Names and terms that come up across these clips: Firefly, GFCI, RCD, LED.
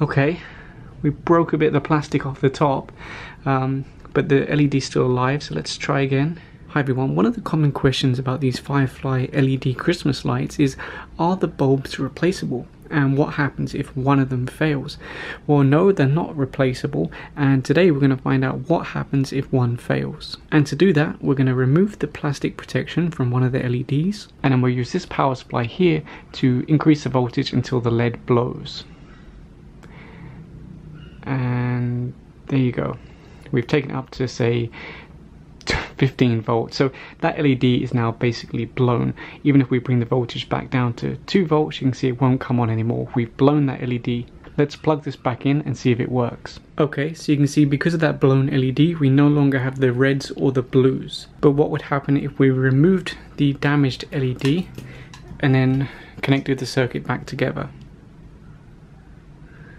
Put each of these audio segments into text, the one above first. Okay, we broke a bit of the plastic off the top, but the LED is still alive, so let's try again. Hi everyone, one of the common questions about these Firefly LED Christmas lights is, are the bulbs replaceable? And what happens if one of them fails? Well, no, they're not replaceable, and today we're going to find out what happens if one fails. And to do that, we're going to remove the plastic protection from one of the LEDs, and then we'll use this power supply here to increase the voltage until the lead blows. And there you go. We've taken it up to, say, 15 volts, so that LED is now basically blown. Even if we bring the voltage back down to 2 volts, you can see it won't come on anymore. We've blown that LED. Let's plug this back in and see if it works. Okay, so you can see because of that blown LED, we no longer have the reds or the blues. But what would happen if we removed the damaged LED and then connected the circuit back together?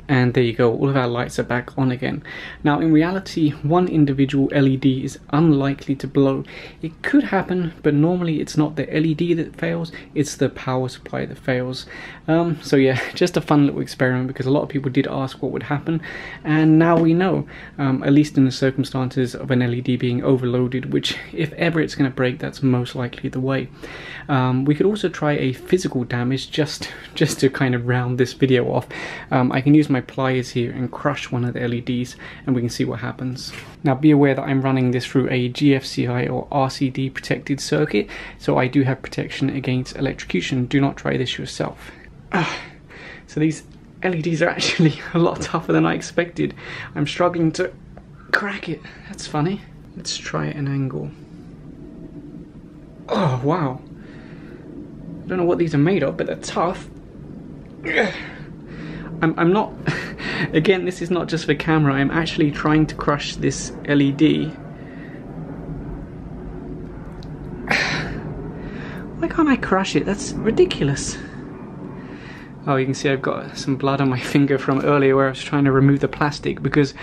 And there you go, all of our lights are back on again. Now in reality, one individual LED is unlikely to blow. It could happen, but normally it's not the LED that fails, it's the power supply that fails. So yeah, just a fun little experiment because a lot of people did ask what would happen, and now we know, at least in the circumstances of an LED being overloaded, which if ever it's going to break, that's most likely the way. We could also try a physical damage just to kind of round this video off. I can use my pliers here and crush one of the LEDs and we can see what happens. Now be aware that I'm running this through a GFCI or RCD protected circuit, so I do have protection against electrocution. Do not try this yourself. So these LEDs are actually a lot tougher than I expected. I'm struggling to crack it. That's funny. Let's try an angle. Oh wow. I don't know what these are made of, but they're tough. I'm not, again, this is not just for camera, I'm actually trying to crush this LED. Why can't I crush it? That's ridiculous. Oh, you can see I've got some blood on my finger from earlier where I was trying to remove the plastic, because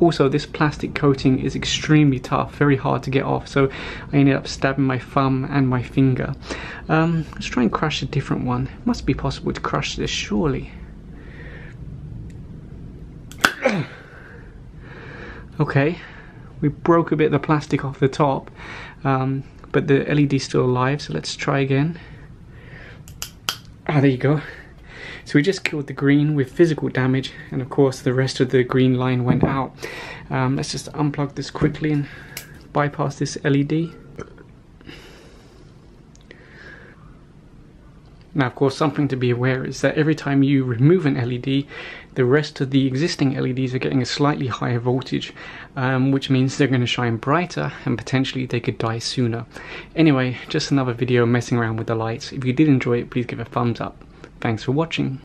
also this plastic coating is extremely tough, very hard to get off, so I ended up stabbing my thumb and my finger. Let's try and crush a different one. It must be possible to crush this, surely. Okay, we broke a bit of the plastic off the top, but the LED is still alive, so let's try again. Ah, there you go. So we just killed the green with physical damage, and of course the rest of the green line went out. Let's just unplug this quickly and bypass this LED. Now of course something to be aware is that every time you remove an LED, the rest of the existing LEDs are getting a slightly higher voltage, which means they're going to shine brighter and potentially they could die sooner. Anyway, just another video messing around with the lights. If you did enjoy it, please give it a thumbs up. Thanks for watching.